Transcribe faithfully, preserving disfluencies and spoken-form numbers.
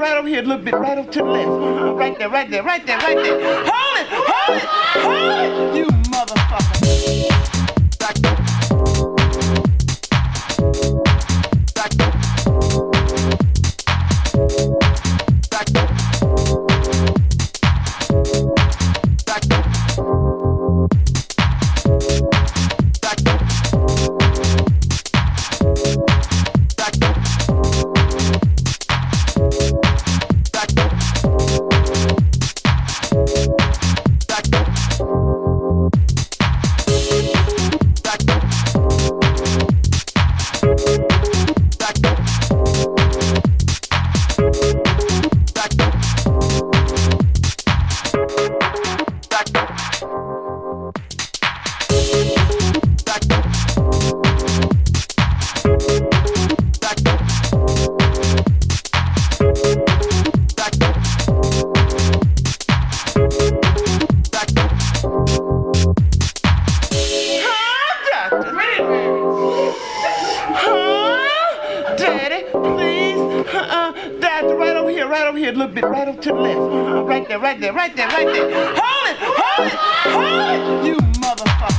right over here, a little bit, right over to the left. Uh-huh. Right there, right there, right there, right there. Hold it, hold it, hold it, you motherfucker. Right there, right there, right there, right there. Hold it, hold it, hold it, you motherfucker.